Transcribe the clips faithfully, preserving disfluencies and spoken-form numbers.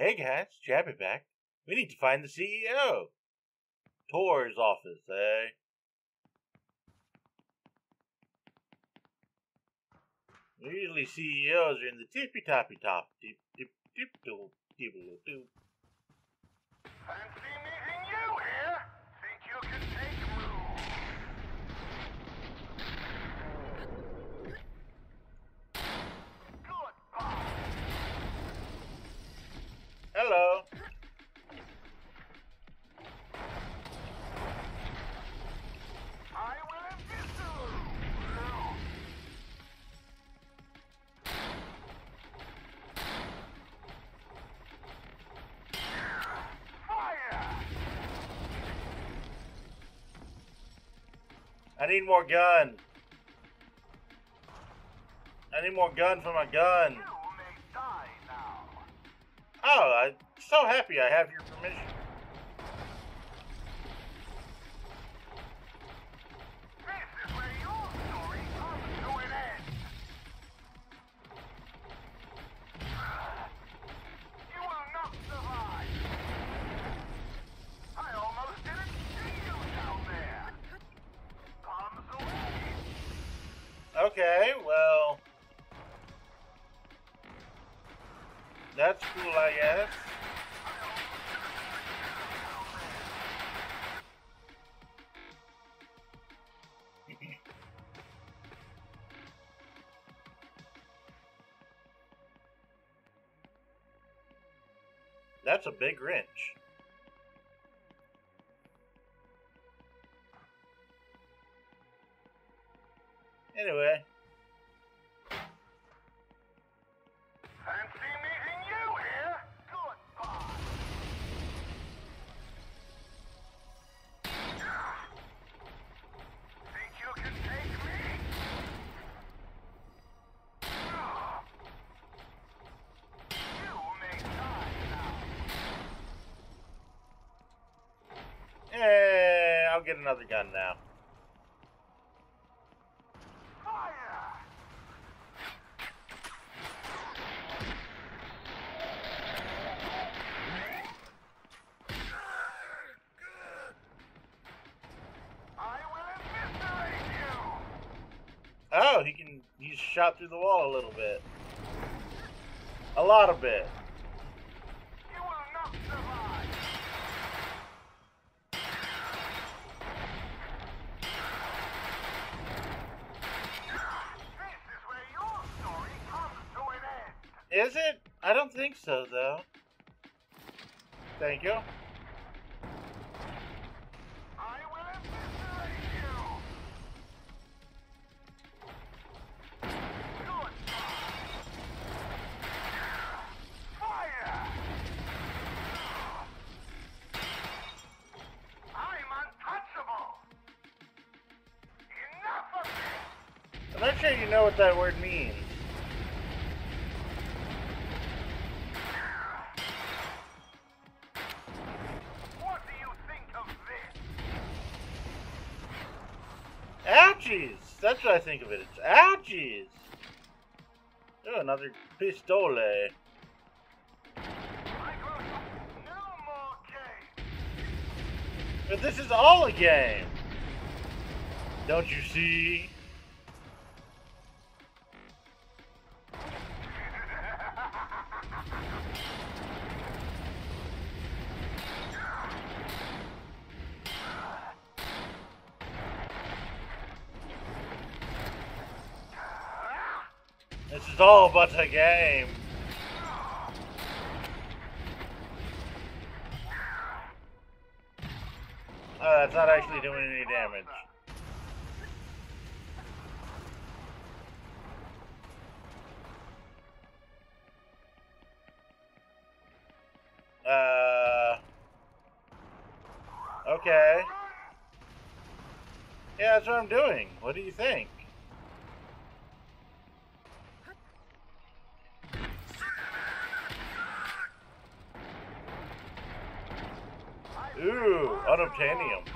Egghats? Jabberback? We need to find the C E O. Tor's office, eh? Usually C E Os are in the tippy-toppy top. Dip, dip, dip, doop, dip, doop. Fancy meeting you here? Think you can take a move? Goodbye. Hello. I need more gun. I need more gun for my gun. You may die now. Oh, I'm so happy I have your permission. This is where your story comes to an end. You will not survive. I almost didn't see you down there. Okay, well, that's cool, I guess. That's a big wrench. Anyway. Fancy meeting you here? Goodbye. Think you can take me? You may die now. Hey, I'll get another gun now. Oh, he can he's shot through the wall a little bit. A lot of bit. You will not survive. This is where your story comes to an end. Is it? I don't think so though. Thank you. I'm not sure you know what that word means. What do you think of this? Ouchies! That's what I think of it. It's ouchies! Oh, another pistole. No more game. But this is all a game! Don't you see? This is all but a game. Oh, that's not actually doing any damage. Uh. Okay. Yeah, that's what I'm doing. What do you think? Ooh, unobtainium. It's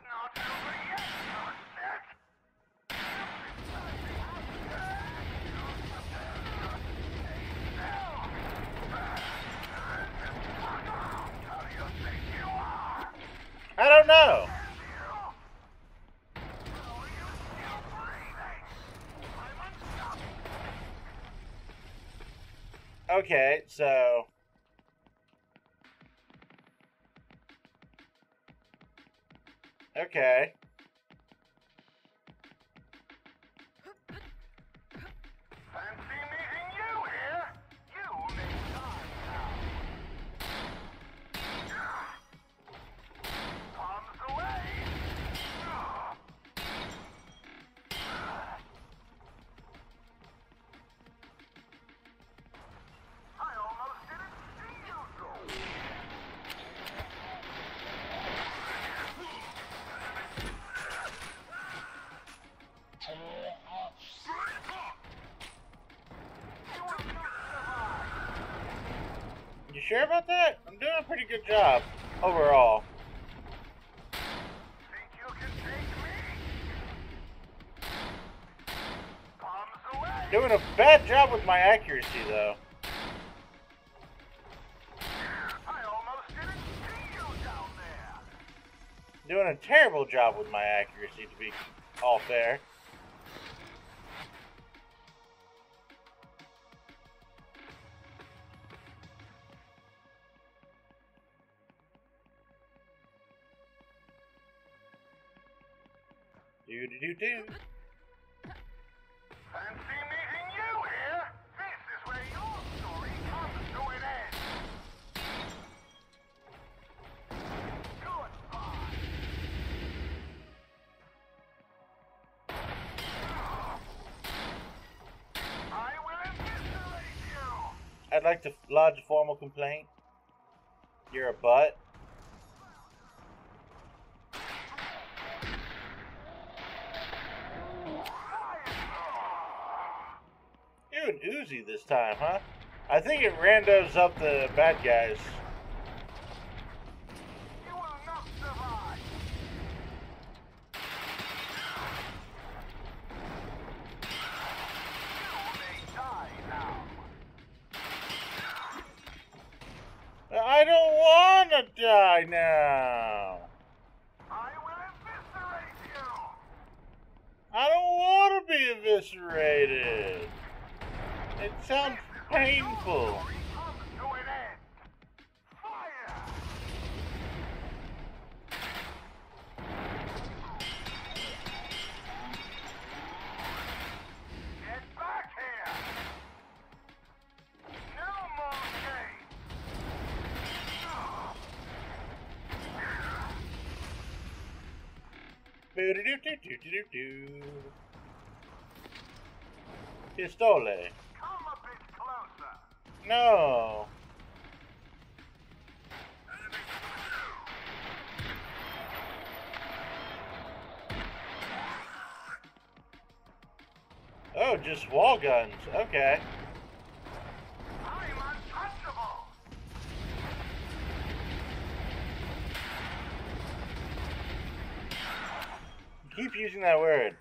not over yet, Okay, so... Okay. Sure about that? I'm doing a pretty good job overall. Think you can take me? Bombs away. Doing a bad job with my accuracy though. I almost didn't see you down there. Doing a terrible job with my accuracy, to be all fair. Do do do do. Fancy meeting you here? This is where your story comes to an end. Goodbye. I will eviscerate you. I'd like to lodge a formal complaint. You're a butt. An Uzi this time, huh? I think it randos up the bad guys. You will not survive. You may die now. I don't want to die now. I will eviscerate you. I don't want to be eviscerated. It sounds painful. Do-do-do-do-do-do-do. Pistole. No. Oh, just wall guns. Okay. I'm untouchable. Keep using that word.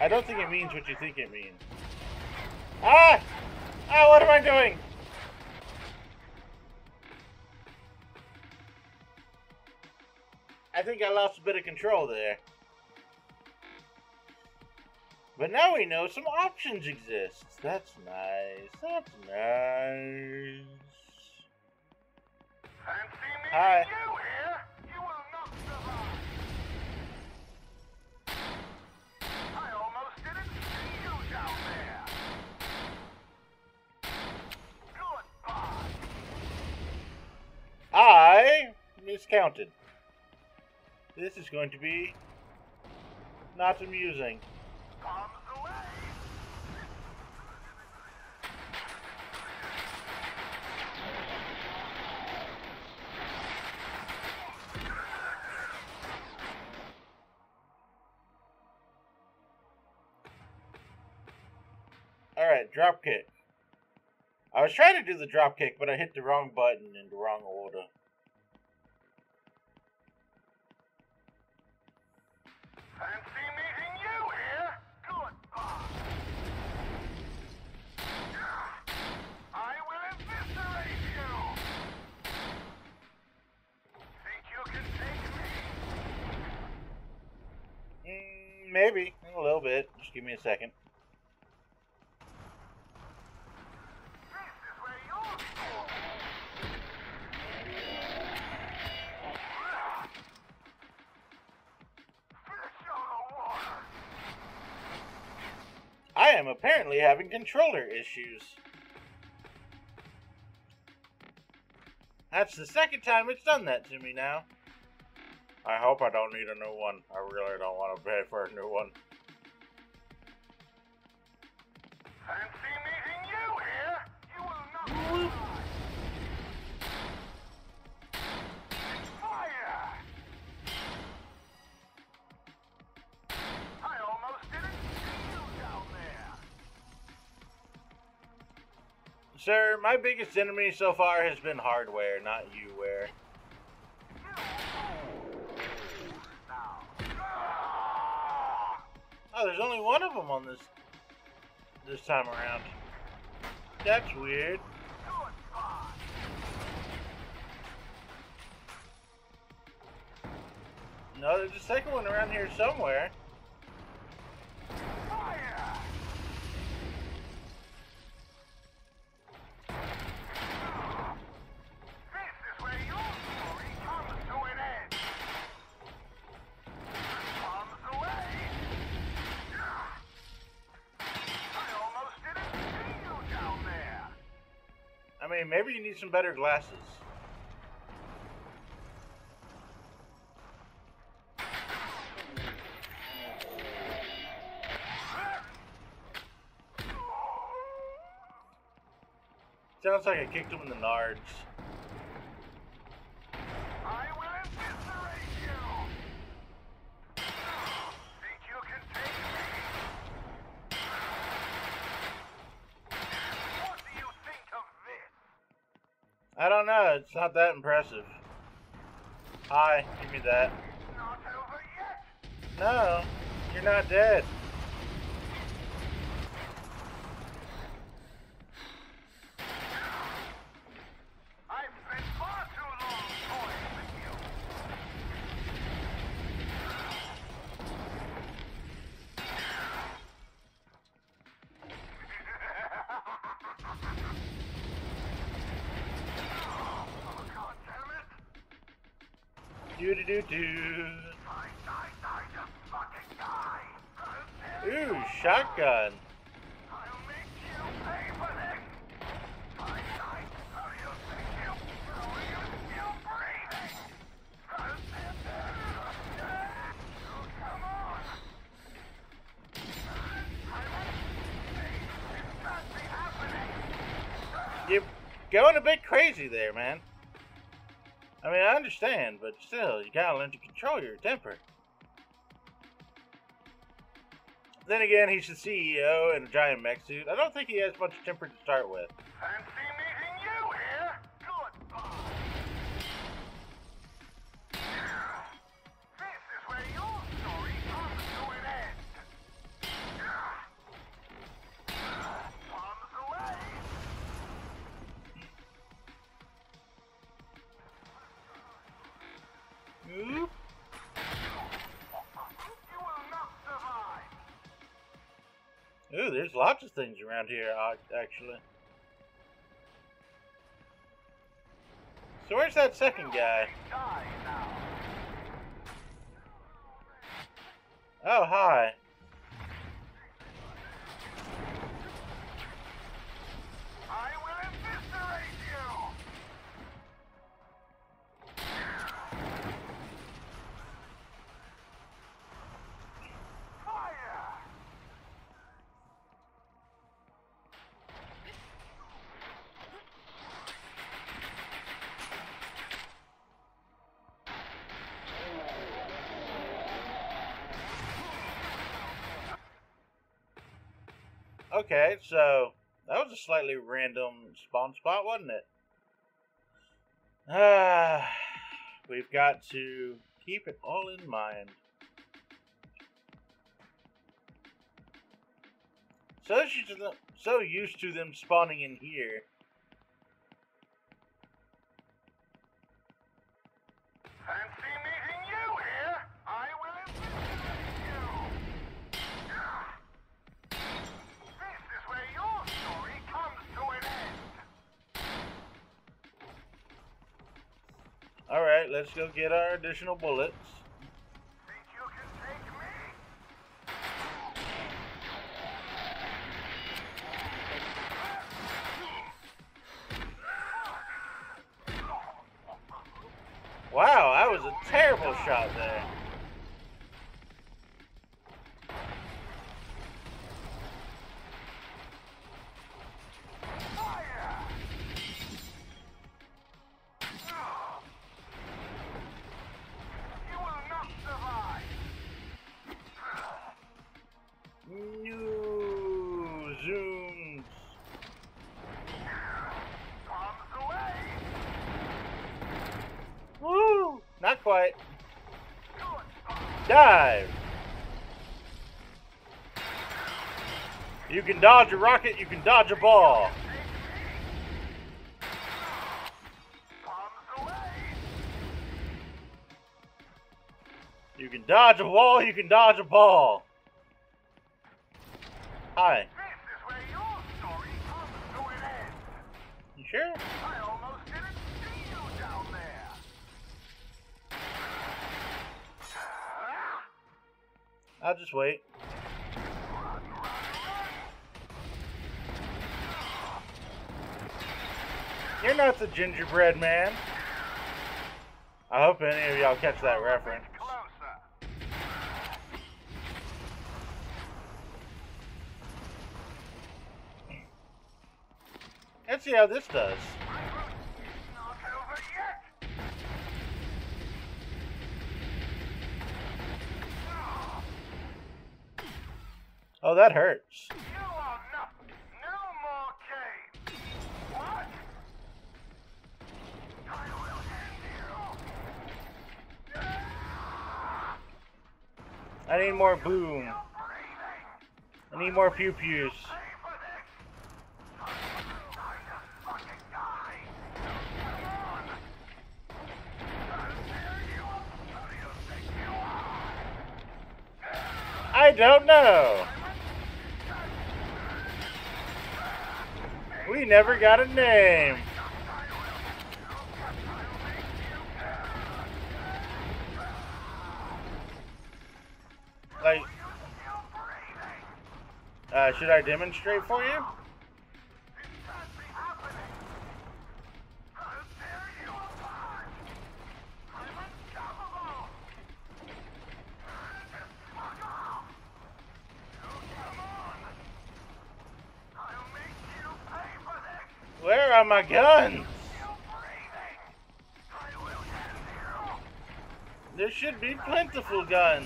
I don't think it means what you think it means. Ah! Ah, what am I doing? I think I lost a bit of control there. But now we know some options exist. That's nice. That's nice. Fancy meeting Hi. You here? You will not survive. I almost didn't see you down there. Goodbye. I miscounted. This is going to be not amusing. Bombs away. All right, drop kick. I was trying to do the drop kick, but I hit the wrong button in the wrong order. Maybe, a little bit. Just give me a second. This is where you're am apparently having controller issues. That's the second time it's done that to me now. I hope I don't need a new one. I really don't want to pay for a new one. Fancy meeting you here. You will not fire. I almost didn't see you down there. Sir, my biggest enemy so far has been hardware, not you-ware. Oh, there's only one of them on this this time around. That's weird. No, there's a second one around here somewhere. Maybe you need some better glasses. Sounds like I kicked him in the nards. I will eviscerate you. Think you can take me? What do you think of this? I don't know, it's not that impressive. Hi, give me that. It's not over yet. No, you're not dead. I've spent far too long toying with you. Do do do do. Ooh, shotgun. I'll make you pay for this. I die, I'll take you through your still breathing. Come on. I won't say it's not happening. You're going a bit crazy there, man. I mean, I understand, but still, you gotta learn to control your temper. Then again, he's the C E O in a giant mech suit. I don't think he has much temper to start with. Fancy meeting you here! Goodbye! This is where your story comes to an end! Arms away! You will not survive. Ooh, there's lots of things around here, actually. So where's that second guy? Oh, hi. Okay, so that was a slightly random spawn spot, wasn't it? Ah, we've got to keep it all in mind. So used to them, so used to them spawning in here. Fancy meeting you here. I will invite you. Alright, let's go get our additional bullets. Think you can take me? a terrible shot there. Not quite. Dive. You can dodge a rocket, you can dodge a ball. You can dodge a wall, you can dodge a ball. Hi. You sure? I'll just wait. You're not the gingerbread man. I hope any of y'all catch that reference. Let's see how this does. Oh, that hurts. You are not, no more game. What? I will end you. I need more boom. I need more pew pews. I don't know. We never got a name. Like, uh, should I demonstrate for you? Where are my guns? There should be plentiful guns.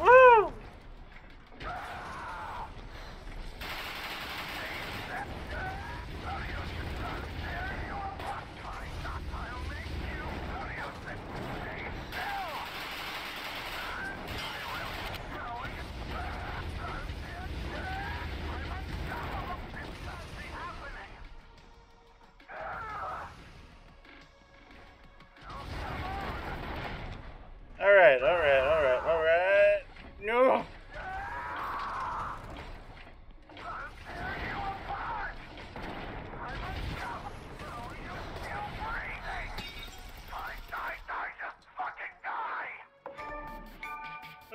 Woo! Alright, alright, alright, alright. No!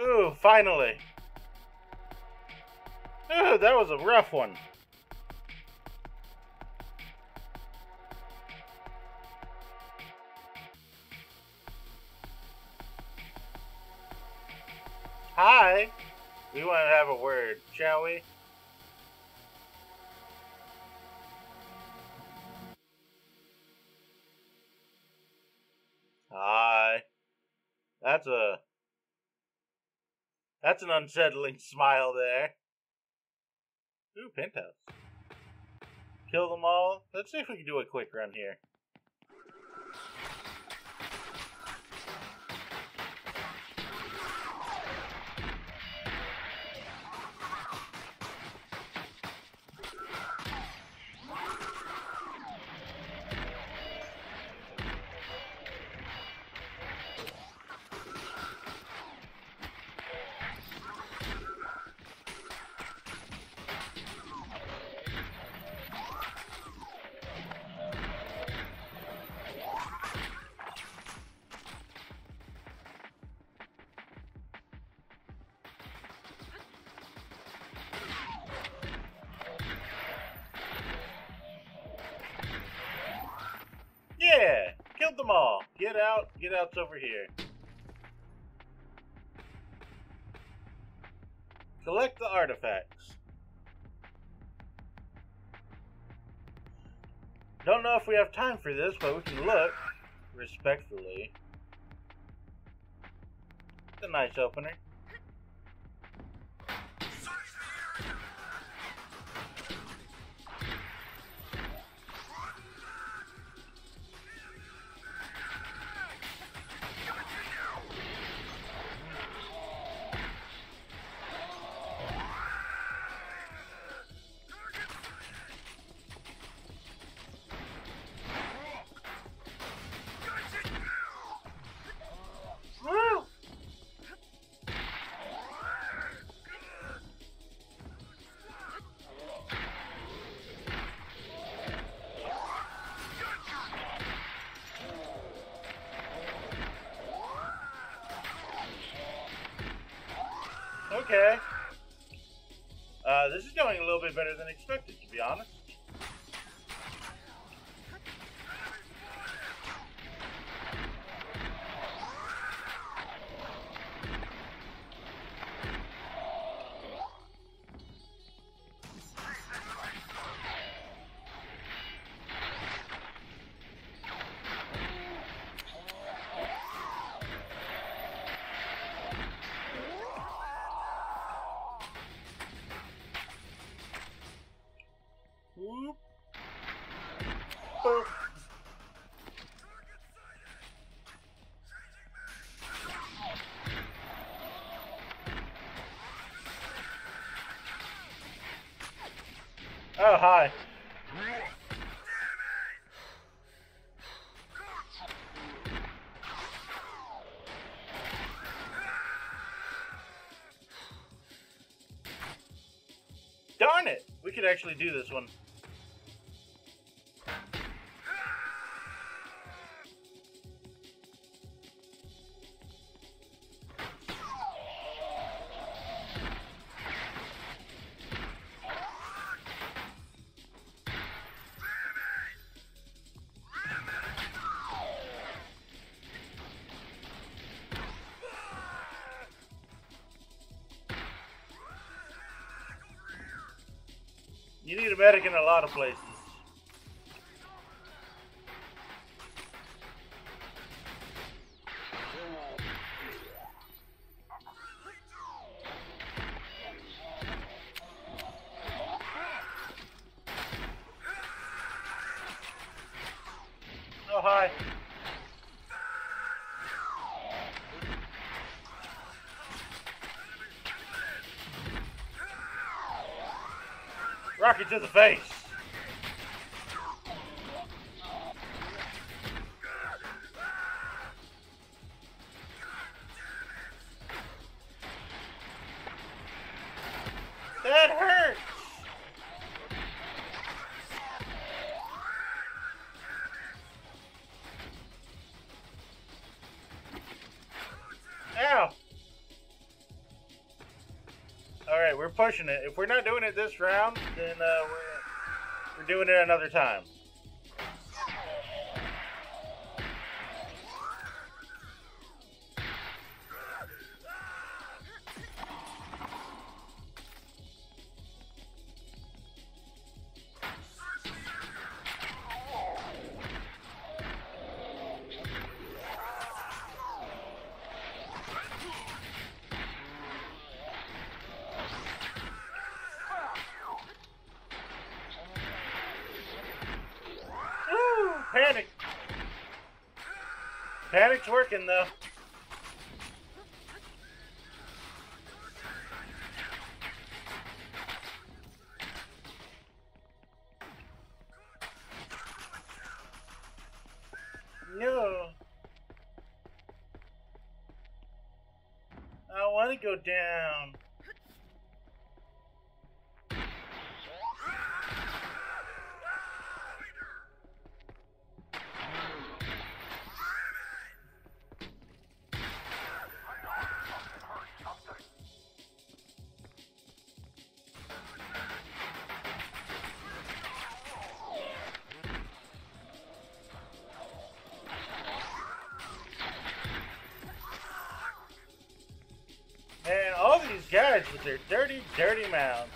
Ooh, finally. Ooh, that was a rough one. Hi, we want to have a word, shall we? Hi. That's a... That's an unsettling smile there. Ooh, penthouse. Kill them all. Let's see if we can do a quick run here. get out, get out's over here. Collect the artifacts. Don't know if we have time for this, but we can look respectfully. It's a nice opener. Okay. Uh, this is going a little bit better than expected, to be honest. Whoop. Boop. Oh, hi. Darn it! We could actually do this one. You need a medic in a lot of places. Oh, hi. Rocket to the face. That hurts. Ow. Alright, we're pushing it. If we're not doing it this round, then uh, we're, we're doing it another time. Panic! Panic's working though. No. I want to go down. these guys with their dirty, dirty mouths.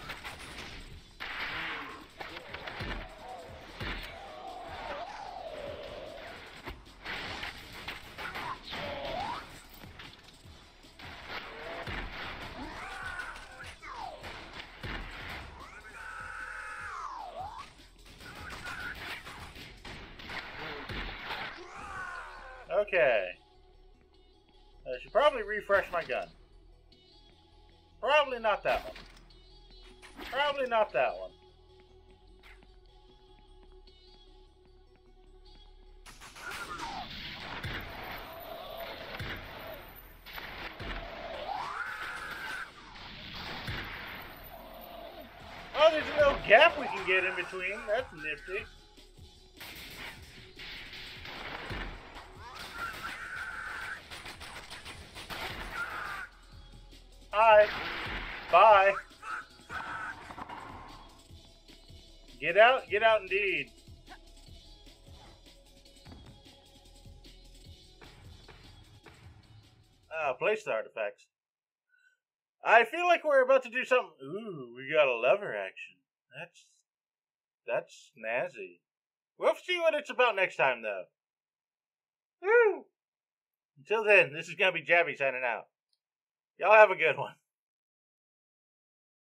Okay. I should probably refresh my gun. Probably not that one. Probably not that one. Oh, there's a little gap we can get in between. That's nifty. Hi. Bye. Get out. Get out indeed. Ah, place the artifacts. I feel like we're about to do something. Ooh, we got a lever action. That's, that's snazzy. We'll see what it's about next time, though. Woo! Until then, this is going to be Jabby signing out. Y'all have a good one.